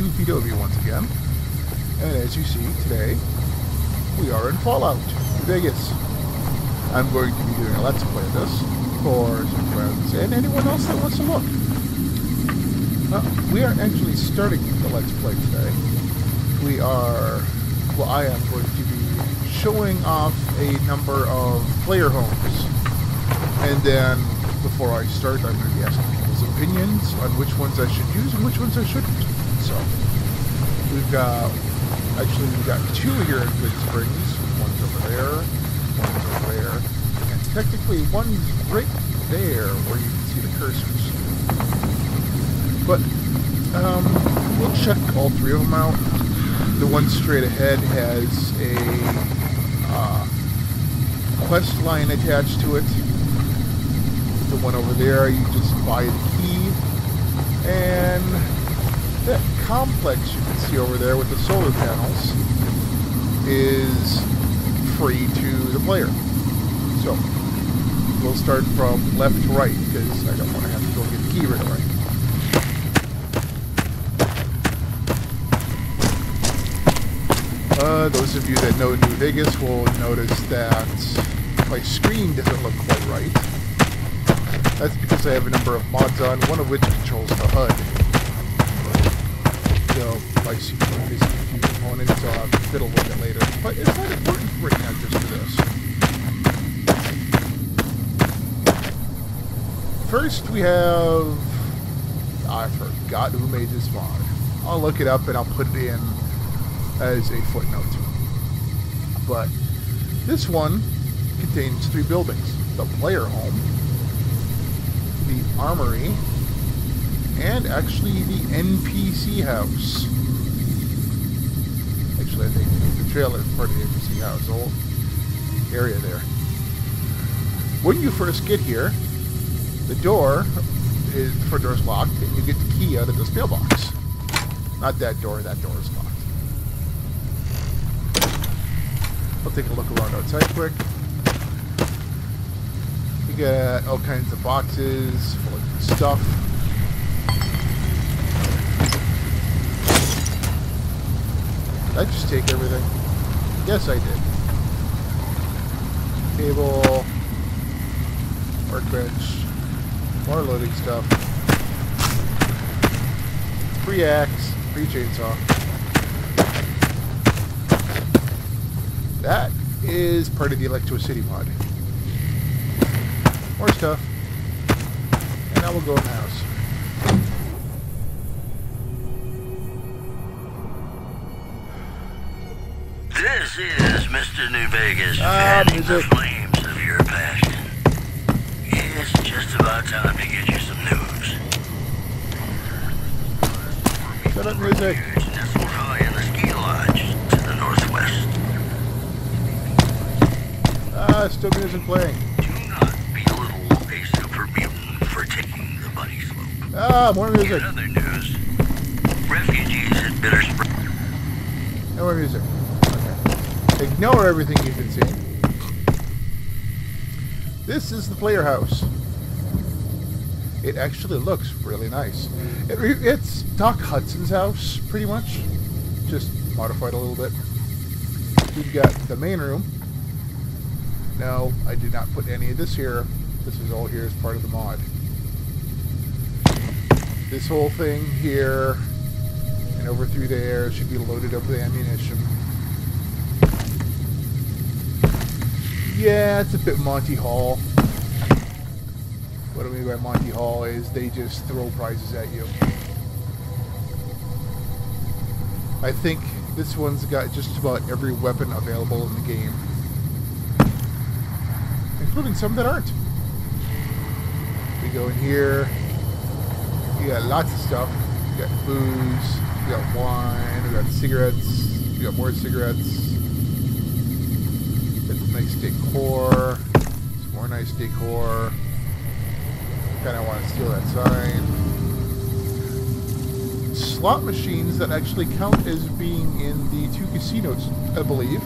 2 feet over you once again. And as you see, today we are in Fallout New Vegas. I'm going to be doing a Let's Play of this for some friends and anyone else that wants to look. We are actually starting the Let's Play today. I am going to be showing off a number of player homes. And then, before I start, I'm going to be asking people's opinions on which ones I should use and which ones I shouldn't. So, we've got two here in Goodsprings. One's over there, one's over there, and technically one's right there where you can see the cursors. But, we'll check all three of them out. The one straight ahead has a quest line attached to it. The one over there, you just buy the key, and that complex you can see over there with the solar panels is free to the player. So we'll start from left to right because I don't want to have to go get the key right away. Those of you that know New Vegas will notice that my screen doesn't look quite right. That's because I have a number of mods on, one of which controls the HUD. So, my CPU is a few components, so I'll fiddle with it later. But it's not important right now just for this. First we have... I forgot who made this mod. I'll look it up and I'll put it in as a footnote. But this one contains three buildings. The player home, the armory, and actually the NPC house. Actually, I think the trailer is part of the NPC house, the whole area there. When you first get here, the front door is locked, and you get the key out of this mailbox. Not that door is locked. I'll take a look around outside quick. You got all kinds of boxes full of stuff. Did I just take everything? Yes, I did. Table, workbench, more loading stuff. 3 axes, 3 chainsaw. That is part of the Electro City mod. More stuff, and now we'll go in the house. This is Mr. New Vegas, fanning the flames of your passion. It's just about time to get you some news. Shut up, music. Nestled high in the ski lodge to the northwest. Still music playing. More music. In other news, refugees in Bittersprout. No more music. Okay. Ignore everything you can see. This is the player house. It actually looks really nice. It's Doc Hudson's house, pretty much. Just modified a little bit. We've got the main room. No, I did not put any of this here. This is all here as part of the mod. This whole thing here and over through there should be loaded up with ammunition. Yeah, it's a bit Monty Hall. What I mean by Monty Hall is they just throw prizes at you. I think this one's got just about every weapon available in the game, including some that aren't. We go in here. You got lots of stuff. You got booze, you got wine, we got cigarettes, you got more cigarettes. That's nice decor. Some more nice decor. Kinda wanna steal that sign. Slot machines that actually count as being in the 2 casinos, I believe.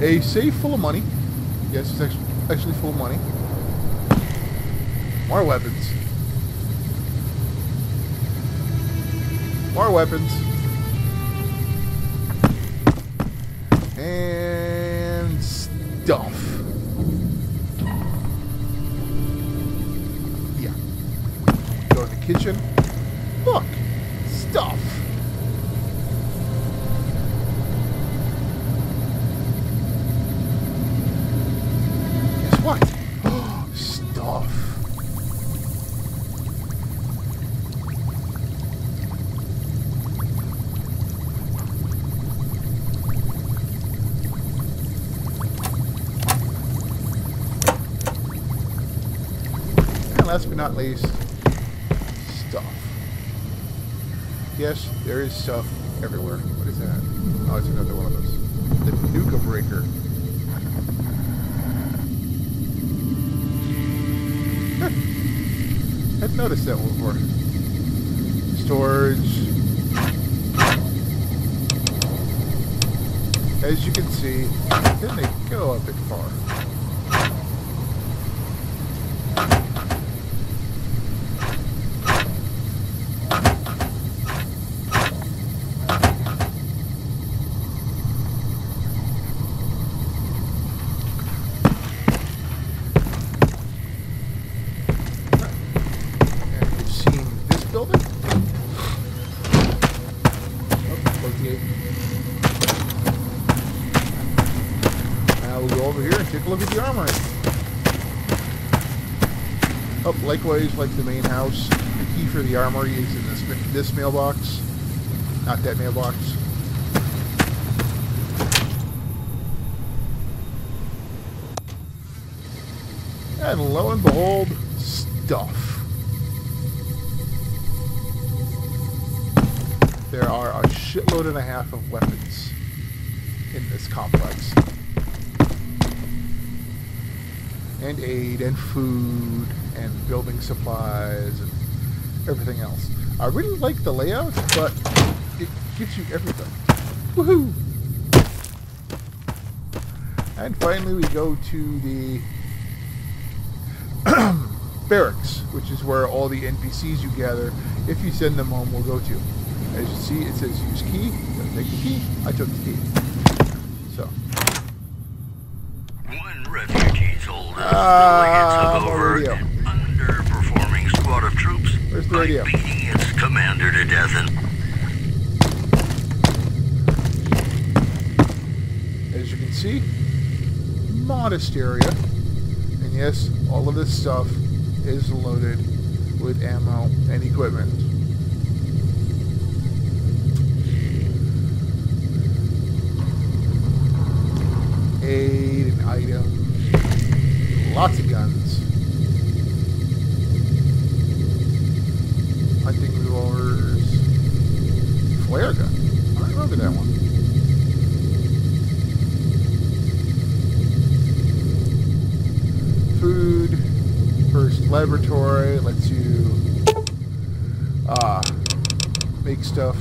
A safe full of money. Yes, it's actually full of money. More weapons. More weapons. And stuff. Yeah. Go to the kitchen. Look. Stuff. Guess what? Stuff. Last but not least, stuff. Yes, there is stuff everywhere. What is that? Oh, it's another one of those. The Nuka Breaker. I've noticed that one before. Storage. As you can see, then they go up and far. Likewise, like the main house, the key for the armory is in this mailbox, not that mailbox. And lo and behold, stuff. There are a shitload and a half of weapons in this complex. And aid, and food, and building supplies, and everything else. I really like the layout, but it gets you everything. Woohoo! And finally we go to the barracks, which is where all the NPCs you gather, if you send them home, will go to. As you see, it says use key. Don't take the key. I took the key. So. The underperforming squad of troops. Where's the radio? Beating its commander to death and... As you can see, modest area. And yes, all of this stuff is loaded with ammo and equipment. Aid and items. Lots of guns. Hunting revolvers. Flare gun. I don't remember that one. Food. First laboratory. Lets you make stuff.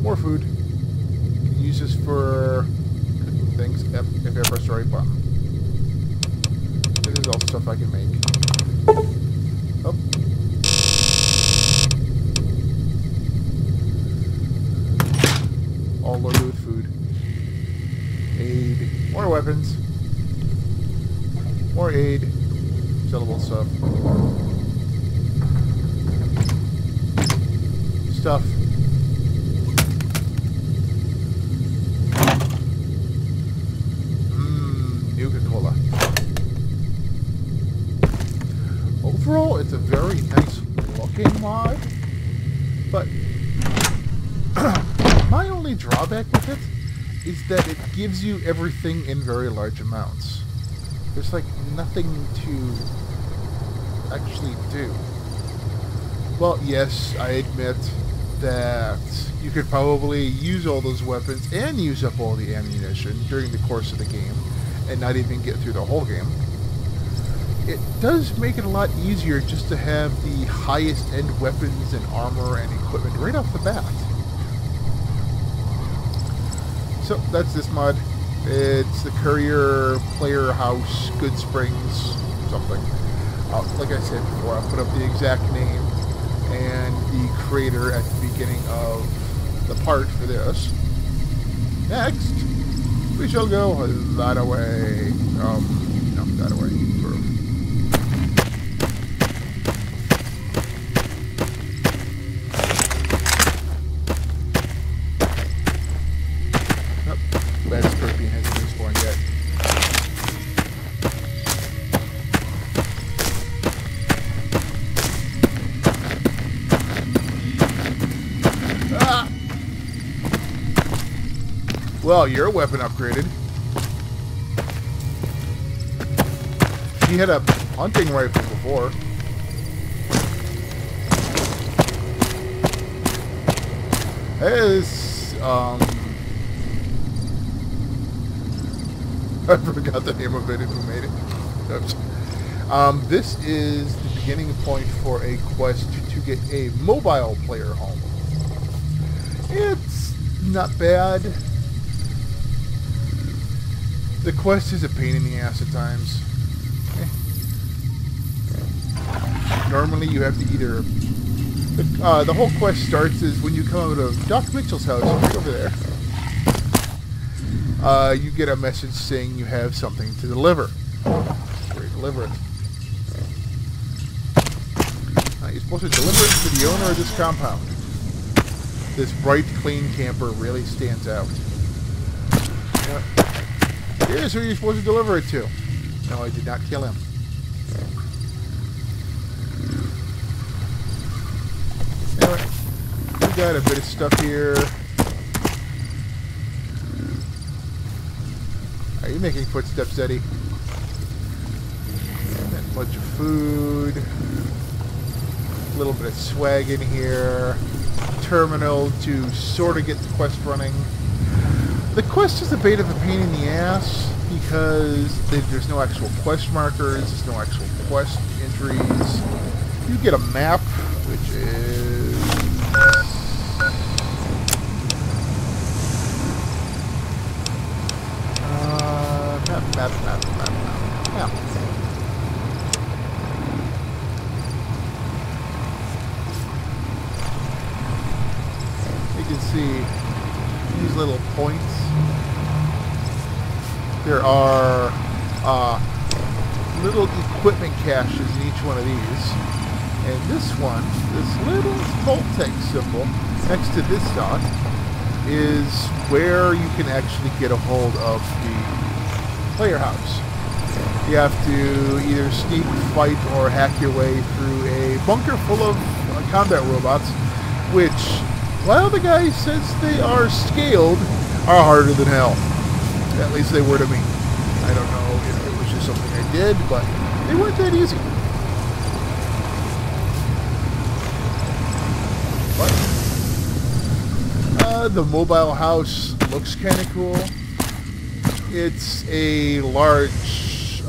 More food. You can use this for things if ever a story bomb. This is all stuff I can make. Oh. All loaded with food. Aid. More weapons. More aid. Sellable stuff. Stuff. Nuka-Cola. Overall, it's a very nice looking mod, but my only drawback with it is that it gives you everything in very large amounts. There's like nothing to actually do. Well, yes, I admit that you could probably use all those weapons and use up all the ammunition during the course of the game, and not even get through the whole game. It does make it a lot easier just to have the highest end weapons and armor and equipment right off the bat. So that's this mod. It's the Courier Player House, Goodsprings, something. Like I said before, I'll put up the exact name and the crater at the beginning of the part for this. Next, we shall go that away. No, that away. Well, your weapon upgraded. He had a hunting rifle before. Hey, this, I forgot the name of it and who made it. Oops. This is the beginning point for a quest to get a mobile player home. It's not bad. The quest is a pain in the ass at times. Eh. Normally you have to either... the whole quest starts is when you come out of Doc Mitchell's house, right over there. You get a message saying you have something to deliver. Where you deliver it. You're supposed to deliver it to the owner of this compound. This bright, clean camper really stands out. Here's who you're supposed to deliver it to. No, I did not kill him. Anyway, we got a bit of stuff here. Are you making footsteps, Eddie? A bunch of food. A little bit of swag in here. Terminal to sort of get the quest running. The quest is a bit of a pain in the ass because there's no actual quest markers, there's no actual quest entries. You get a map, which is... map. You can see... these little points. There are little equipment caches in each one of these. And this one, this little Voltank symbol next to this dot, is where you can actually get a hold of the player house. You have to either sneak, fight, or hack your way through a bunker full of combat robots, which... well, the guy says they are scaled, are harder than hell. At least they were to me. I don't know if it was just something I did, but they weren't that easy. But, the mobile house looks kind of cool. It's a large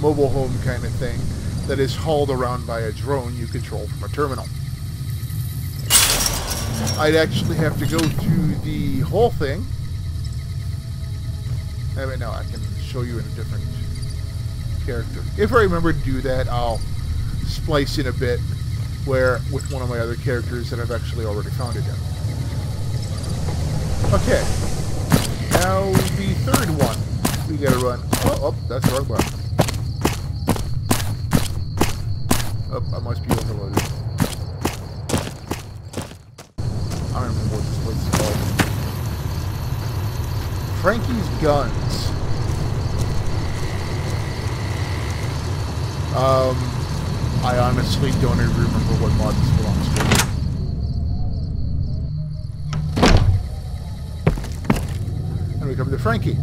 mobile home kind of thing that is hauled around by a drone you control from a terminal. I'd actually have to go through the whole thing. I mean, no, I can show you in a different character. If I remember to do that, I'll splice in a bit where with one of my other characters that I've actually already found again. Okay. Now the third one. We gotta run. Oh, that's the wrong button. Oh, I must be overloaded. I don't remember what this place is called. Frankie's Guns. I honestly don't even remember what mod this belongs to. And we come to Frankie.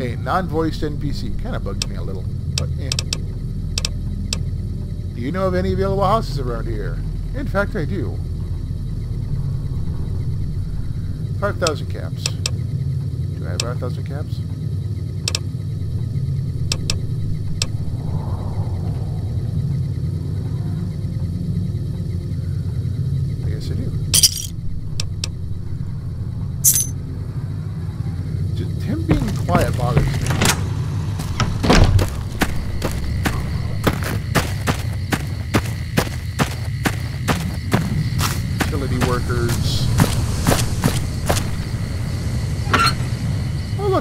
A non-voiced NPC. Kind of bugged me a little, but eh. Do you know of any available houses around here? In fact, I do. 5,000 caps. Do I have 5,000 caps? I guess I do. Just him being quiet bothers me.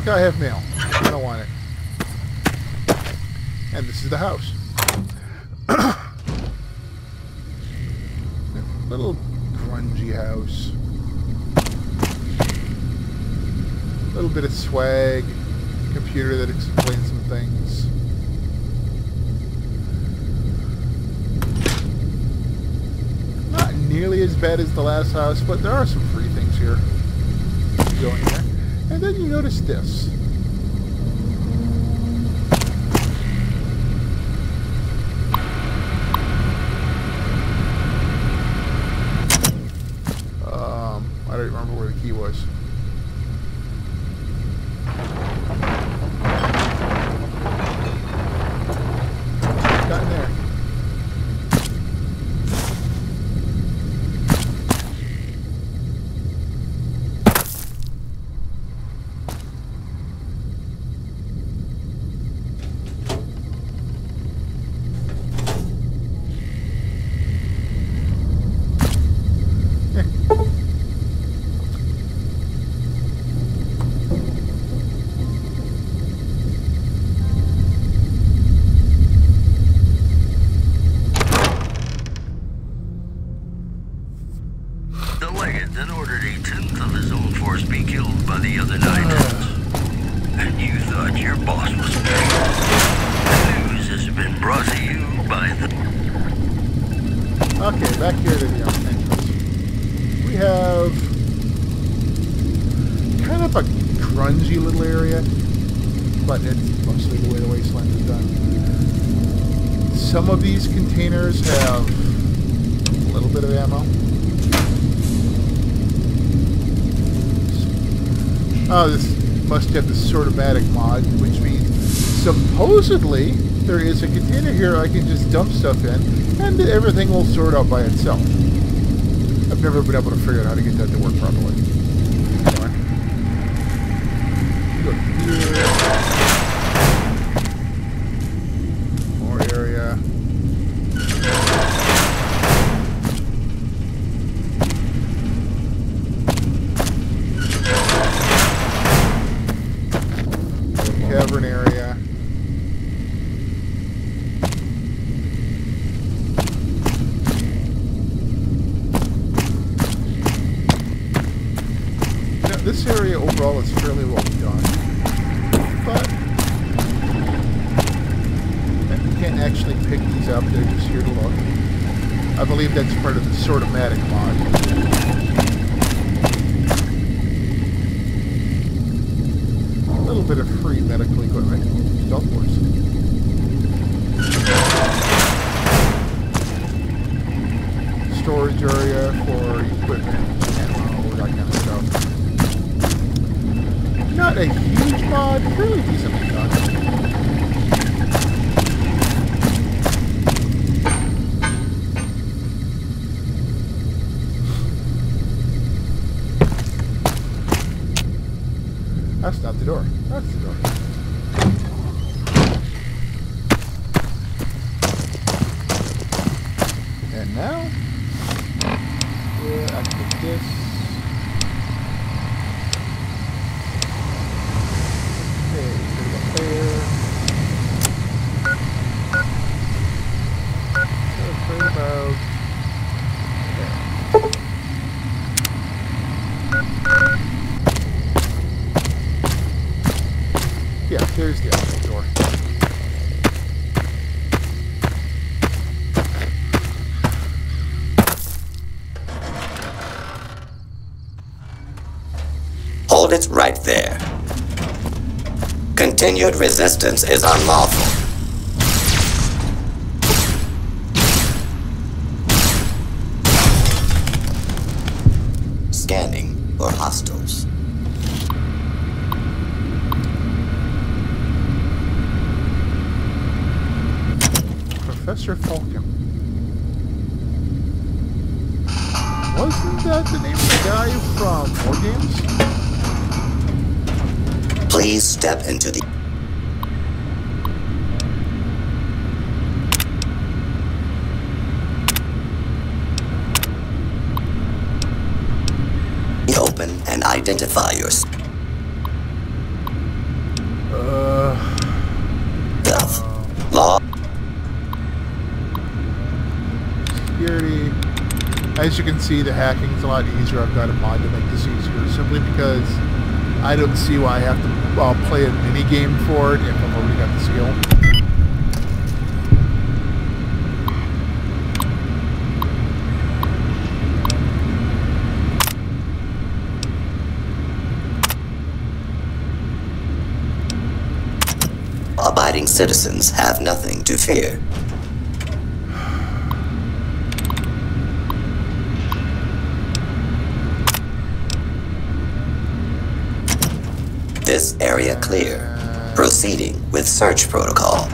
Okay, I have mail. I don't want it. And this is the house. Little grungy house. A little bit of swag. Computer that explains some things. Not nearly as bad as the last house, but there are some free things here. You go in there. And then you notice this. I don't remember where the key was. Got in there. Some of these containers have a little bit of ammo. Oh, this must have the Sortomatic mod, which means supposedly there is a container here I can just dump stuff in, and everything will sort out by itself. I've never been able to figure out how to get that to work properly. Anyway. Go here. Sortomatic mod. A little bit of free medical equipment. Stealth Wars. Storage area for equipment, ammo, that kind of stuff. Not a huge mod, really decently done. That's not the door. That's the door. And now, yeah, I click this. Okay, put it up there. So, there's the actual door. Hold it right there. Continued resistance is unlawful. Scanning for hostiles. Professor Falcon. Wasn't that the name of the guy from War Games? Please step into the... Open and identify yourself. Security. As you can see, the hacking's a lot easier. I've got a mod to make this easier, simply because I don't see why I have to play a mini game for it if I've already got the skill. Abiding citizens have nothing to fear. This area clear. Proceeding with search protocol.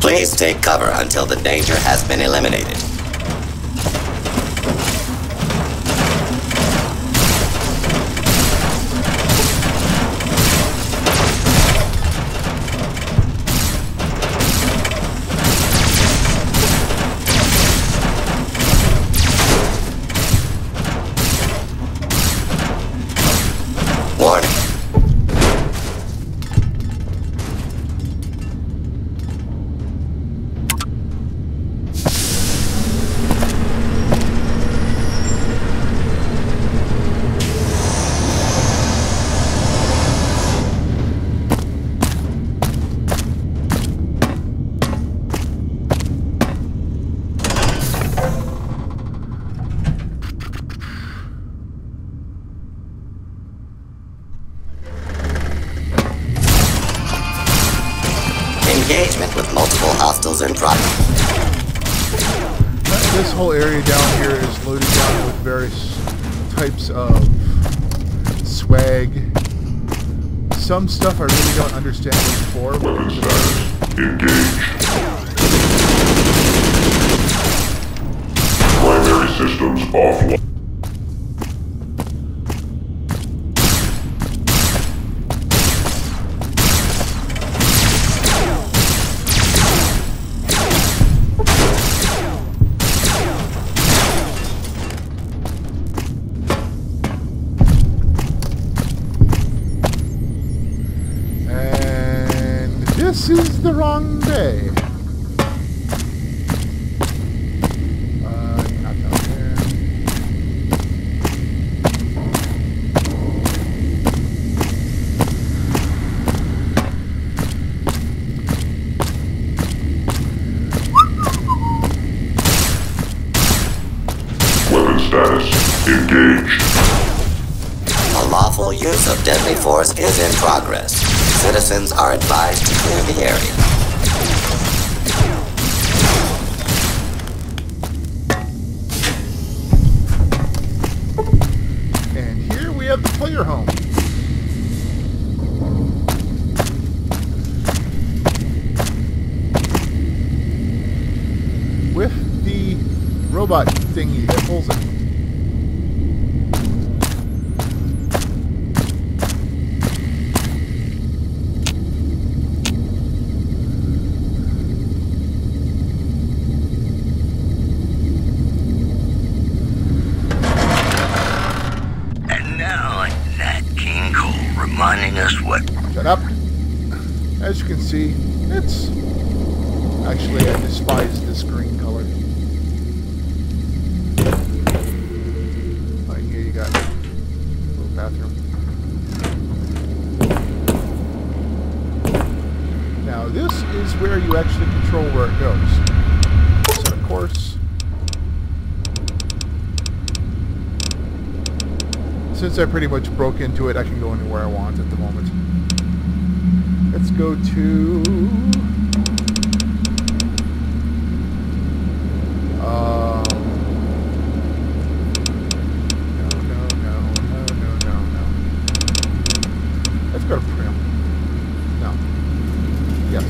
Please take cover until the danger has been eliminated. This whole area down here is loaded down with various types of swag. Some stuff I really don't understand what it's for. Weapon status. Engage. Primary systems offline. Force is in progress. Citizens are advised to clear the area. And here we have the player home. With the robot thingy that pulls it. As you can see, it's... Actually, I despise this green color. Right here you got a little bathroom. Now this is where you actually control where it goes. So of course... Since I pretty much broke into it, I can go anywhere I want at the moment. Let's go to... Let's go to Prim. No. Yes.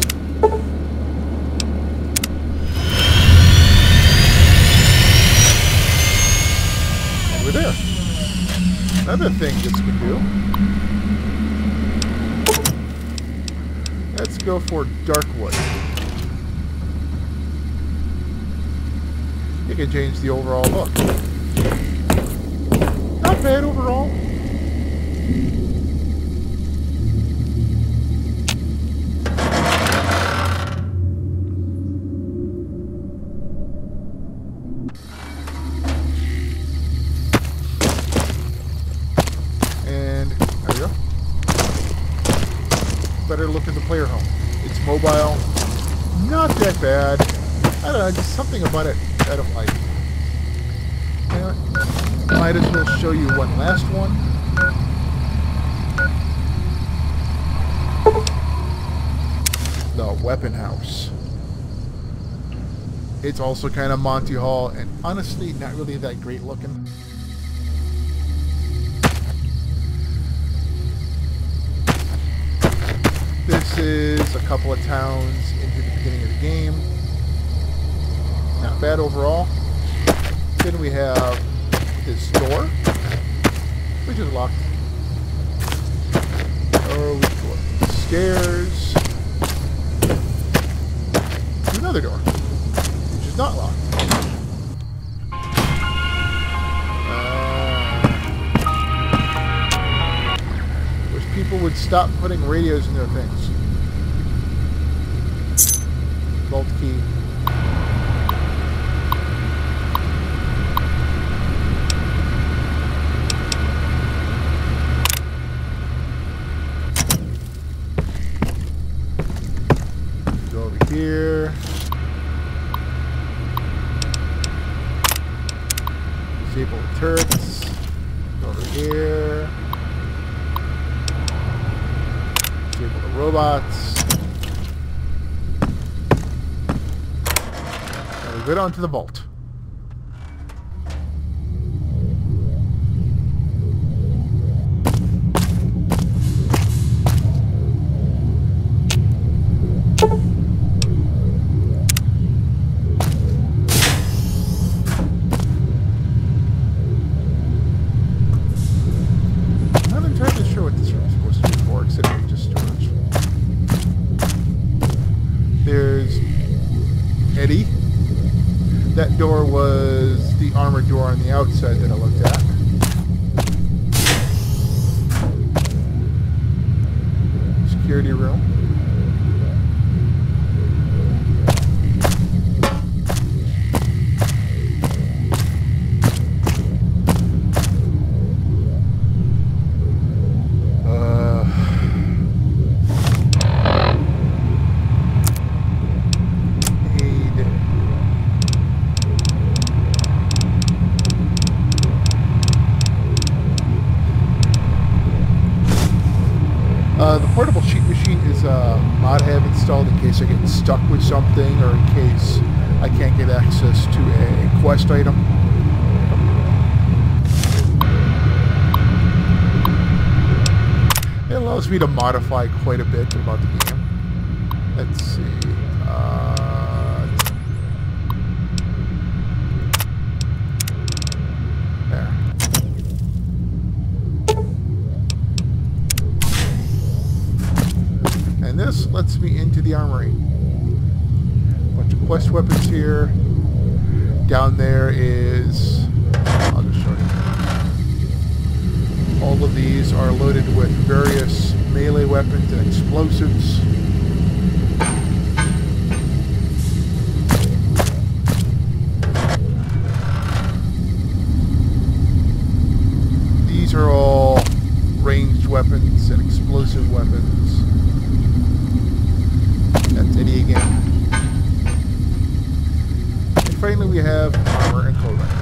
Over there. Another thing this can do... Let's go for Darkwood. You can change the overall look. Not bad overall. Player home. It's mobile. Not that bad. I don't know, just something about it I don't like. Yeah. Might as well show you one last one. The Weapon House. It's also kind of Monty Hall and honestly not really that great looking. This is a couple of towns into the beginning of the game. Not bad overall. Then we have this store, which is locked. Oh, we go up the stairs to another door, which is not locked. People would stop putting radios in their things. Vault key. Go over here. Disable the turrets. Go over here. Robots. And we go down to the vault. I'm not entirely sure what this room is supposed to be for, except we just storage. There's Eddie. That door was the armored door on the outside that I looked at. Security room. Are getting stuck with something, or in case I can't get access to a quest item. It allows me to modify quite a bit about the game. Let's see. This lets me into the armory. Bunch of quest weapons here. Down there is... I'll just show you. All of these are loaded with various melee weapons and explosives. These are all ranged weapons and explosive weapons. That's Eddie again. And finally we have armor and clothing.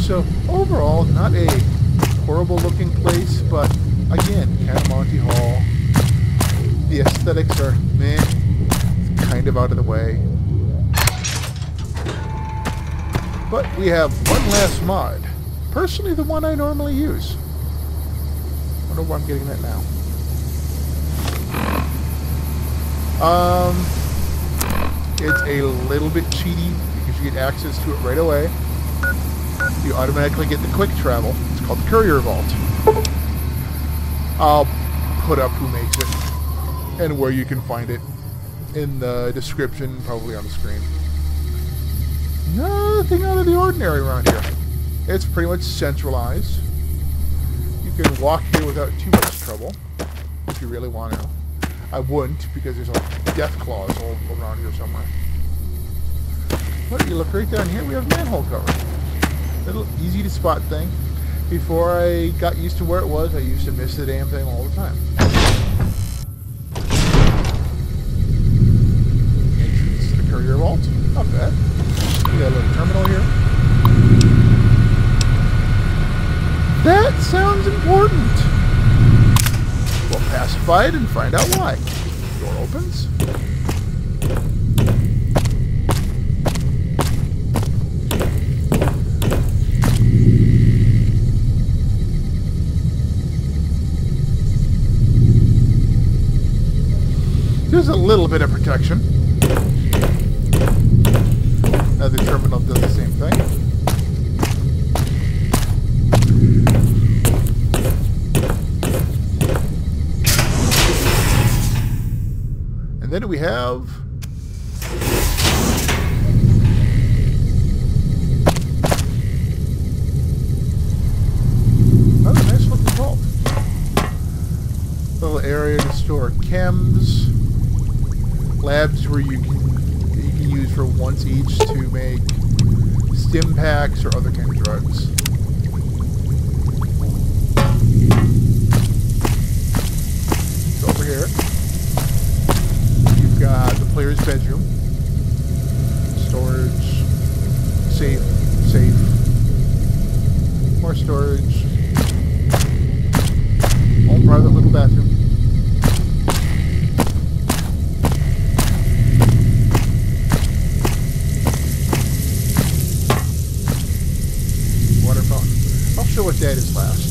So overall, not a horrible looking place, but again, kind of Monty Hall. The aesthetics are meh, it's kind of out of the way. But we have one last mod. Personally, the one I normally use. I don't know why I'm getting that now. It's a little bit cheaty because you get access to it right away. you automatically get the quick travel. It's called the Courier Vault. I'll put up who makes it and where you can find it in the description, probably on the screen. Nothing out of the ordinary around here. It's pretty much centralized. You can walk here without too much trouble if you really want to. I wouldn't, because there's a death claws all around here somewhere. But you look right down here, we have manhole cover. Little easy to spot thing. Before I got used to where it was, I used to miss the damn thing all the time. Entrance to the Courier Vault. Not bad. We got a little terminal here. That sounds important. We'll pacify it and find out why. Door opens. There's a little bit of protection. Another terminal does the same thing. Then we have another nice looking vault. Little area to store chems, labs where you can use for once each to make stim packs or other kind of drugs. It's over here. The player's bedroom, storage, safe, more storage, own private little bathroom. Water fountain. I'll show what that is last.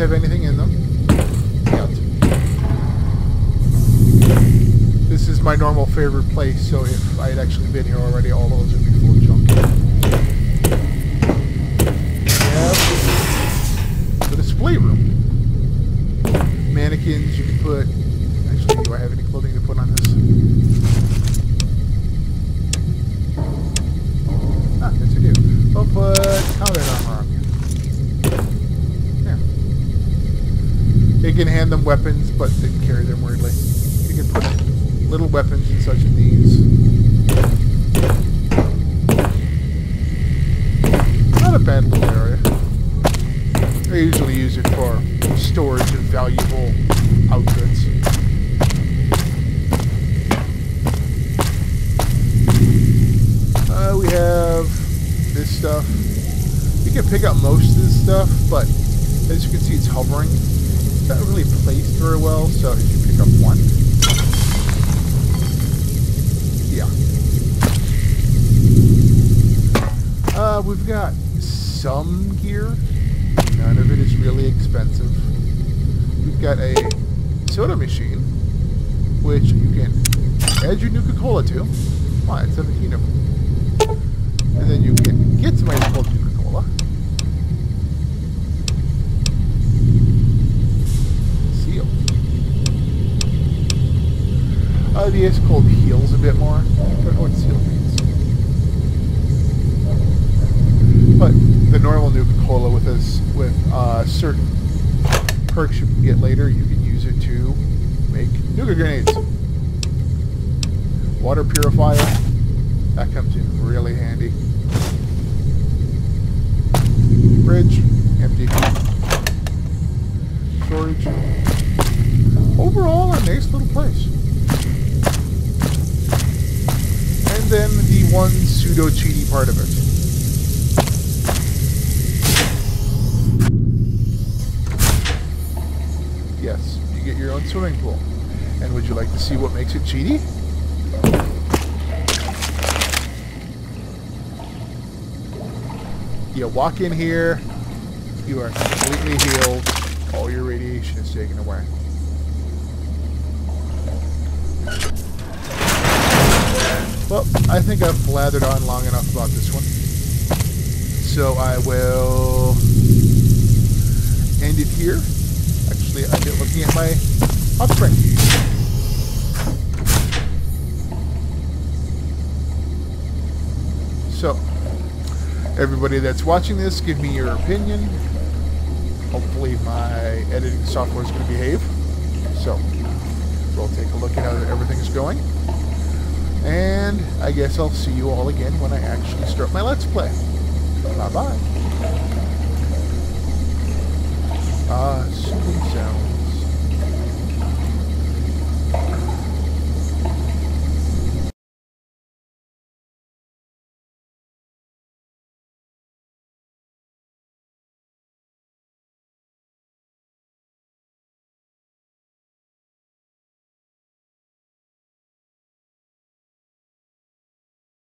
Have anything in them yet. This is my normal favorite place, so if I had actually been here already, all those would be full of junk. We have the display room. Mannequins you can put... Actually, do I have any clothing to put on this? Ah, yes I do. I'll put combat armor on. You can hand them weapons, but they can carry them weirdly. You can put little weapons and such in these. Not a bad little area. I usually use it for storage of valuable outfits. We have this stuff. You can pick up most of this stuff, but as you can see, it's hovering. Not really placed very well, so if you pick up one. Yeah. We've got some gear. None of it is really expensive. We've got a soda machine, which you can add your Nuka-Cola to. Come on, 17 of them. And then you can get somebody called Nuka-Cola. The ice cold heals a bit more. I don't know what seal means. But the normal Nuka-Cola with certain perks you can get later, you can use it to make Nuka grenades. Water purifier. That comes in really handy. Fridge. Empty. Storage. Overall, a nice little place. Than the one pseudo-cheaty part of it. Yes, you get your own swimming pool. And would you like to see what makes it cheaty? You walk in here, you are completely healed. All your radiation is taken away. Well, I think I've blathered on long enough about this one. So I will end it here. Actually, I'm looking at my offspring. So, everybody that's watching this, give me your opinion. Hopefully my editing software is going to behave. So, we'll take a look at how everything's going. And I guess I'll see you all again when I actually start my Let's Play. Bye-bye. Ah, soothing sound.